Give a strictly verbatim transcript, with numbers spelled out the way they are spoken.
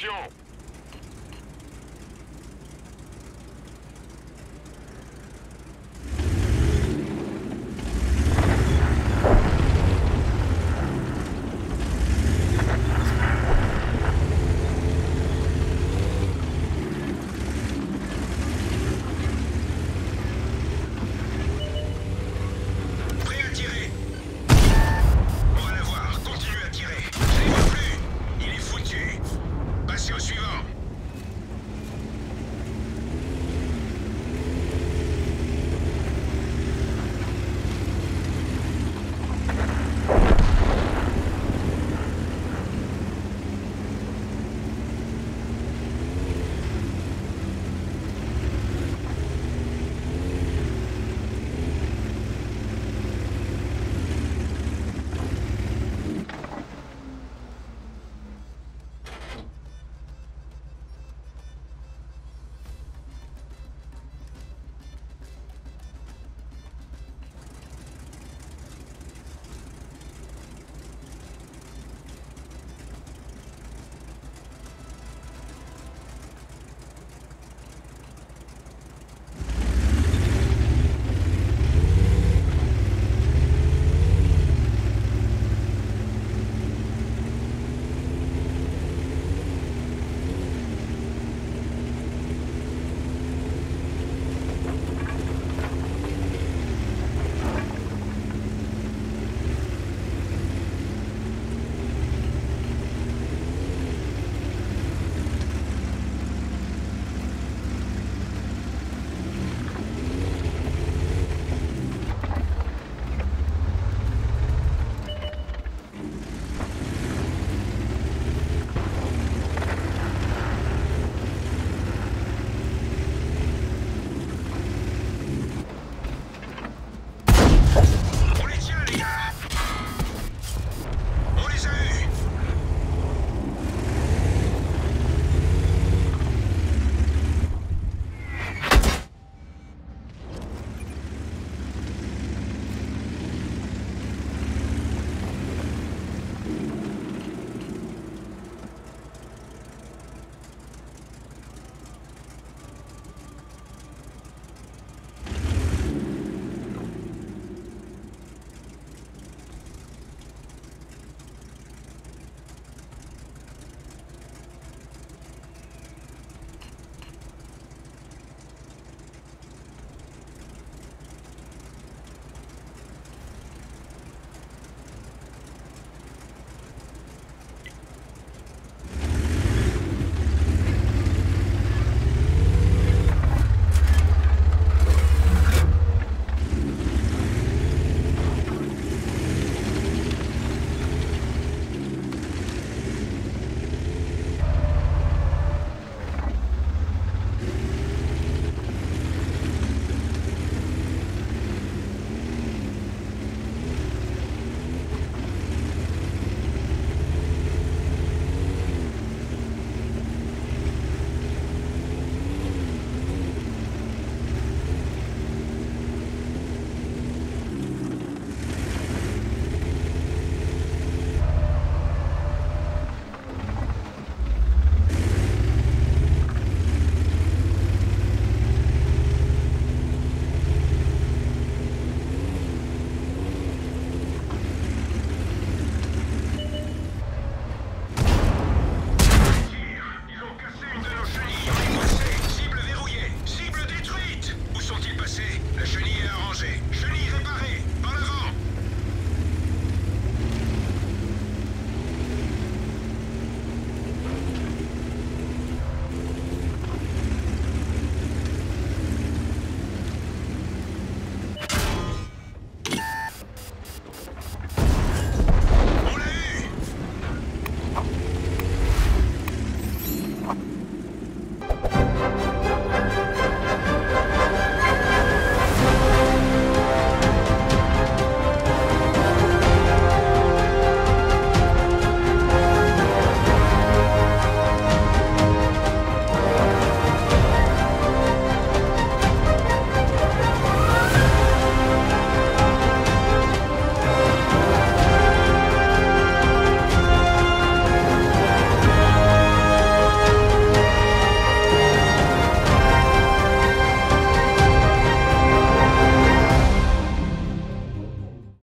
Attention! Suivant.